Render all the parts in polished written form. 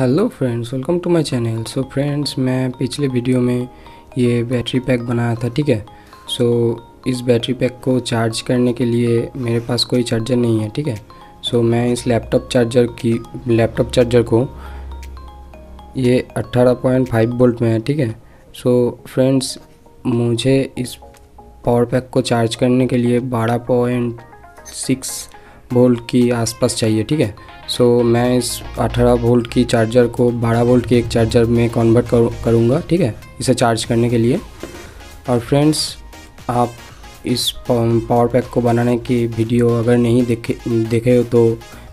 Hello friends, welcome to my channel. So friends, मैं पिछले video में ये बैटरी पैक बनाया था, ठीक है। सो इस बैटरी पैक को चार्ज करने के लिए मेरे पास कोई चार्जर नहीं है, ठीक है। सो मैं इस लैपटॉप चार्जर को ये 18.5 वोल्ट में है, ठीक है। सो फ्रेंड्स, मुझे इस पावर पैक को चार्ज करने के लिए 12.6 वोल्ट की आसपास चाहिए, ठीक है। सो मैं इस 18 वोल्ट की चार्जर को 12 वोल्ट के एक चार्जर में कन्वर्ट करूँगा, ठीक है, इसे चार्ज करने के लिए। और फ्रेंड्स, आप इस पावर पैक को बनाने की वीडियो अगर नहीं देखे हो तो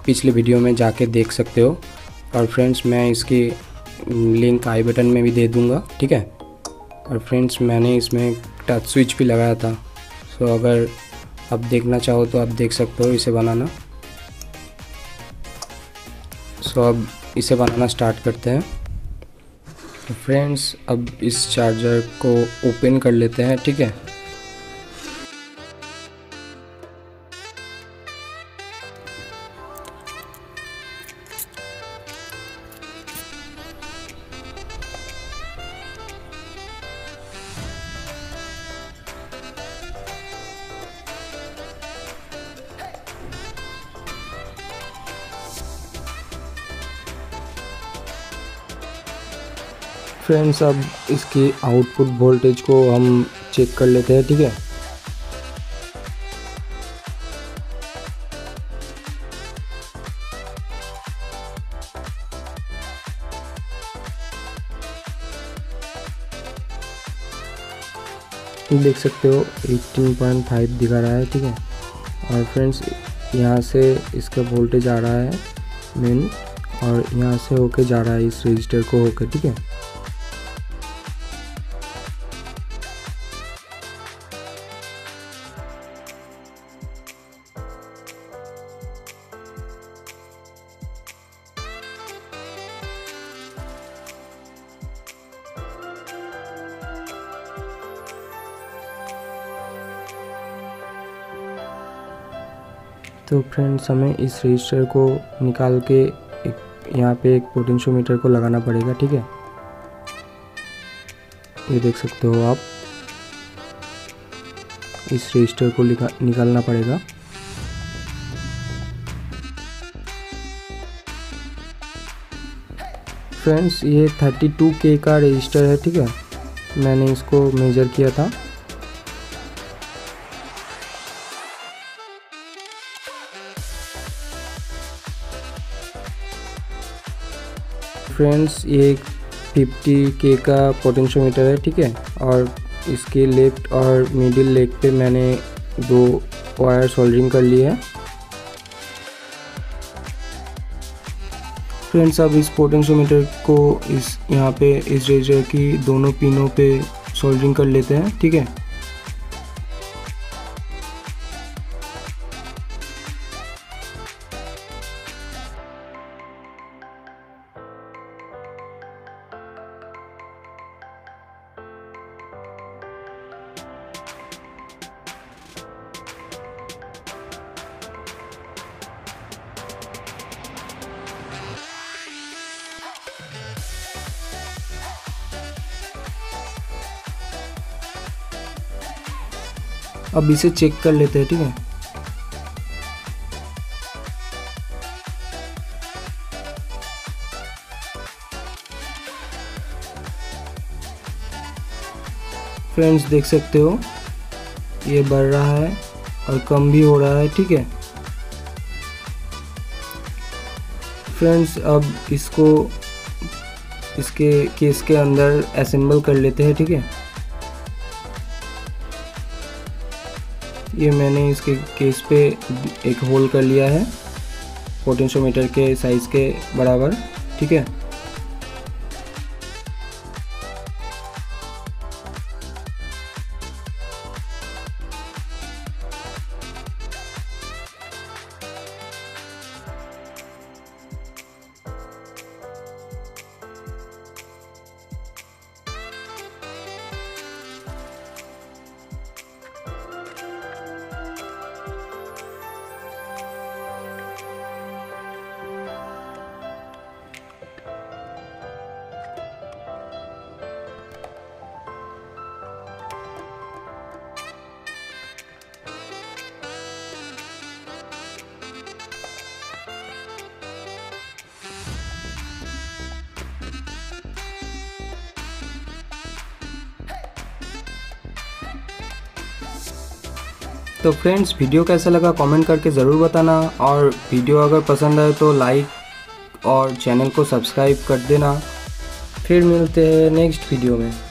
पिछले वीडियो में जाके देख सकते हो। और फ्रेंड्स, मैं इसकी लिंक आई बटन में भी दे दूँगा, ठीक है। और फ्रेंड्स, मैंने इसमें टच स्विच भी लगाया था। सो अगर आप देखना चाहो तो आप देख सकते हो इसे बनाना। सो अब इसे बनाना स्टार्ट करते हैं। तो फ्रेंड्स, अब इस चार्जर को ओपन कर लेते हैं, ठीक है। फ्रेंड्स, अब इसकी आउटपुट वोल्टेज को हम चेक कर लेते हैं, ठीक है। देख सकते हो 18.5 दिखा रहा है, ठीक है। और फ्रेंड्स, यहाँ से इसका वोल्टेज आ रहा है मेन, और यहाँ से होके जा रहा है इस रजिस्टर को होके, ठीक है। तो फ्रेंड्स, हमें इस रजिस्टर को निकाल के यहाँ पे एक पोटेंशियोमीटर को लगाना पड़ेगा, ठीक है। ये देख सकते हो आप, इस रजिस्टर को निकालना पड़ेगा। फ्रेंड्स, ये 32K का रजिस्टर है, ठीक है। मैंने इसको मेजर किया था। फ्रेंड्स, ये 50K का पोटेंशियोमीटर है, ठीक है। और इसके लेफ्ट और मिडिल लेग पे मैंने 2 वायर सोल्डरिंग कर ली है। फ्रेंड्स, अब इस पोटेंशियोमीटर को इस यहाँ पे इस रेजर की दोनों पिनों पे सोल्डरिंग कर लेते हैं, ठीक है। अब इसे चेक कर लेते हैं, ठीक है। फ्रेंड्स, देख सकते हो ये बढ़ रहा है और कम भी हो रहा है, ठीक है। फ्रेंड्स, अब इसको इसके केस के अंदर असेंबल कर लेते हैं, ठीक है। ये मैंने इसके केस पे एक होल कर लिया है पोटेंशियोमीटर के साइज़ के बराबर, ठीक है। तो फ्रेंड्स वीडियो कैसा लगा कमेंट करके ज़रूर बताना, और वीडियो अगर पसंद आए तो लाइक और चैनल को सब्सक्राइब कर देना। फिर मिलते हैं नेक्स्ट वीडियो में।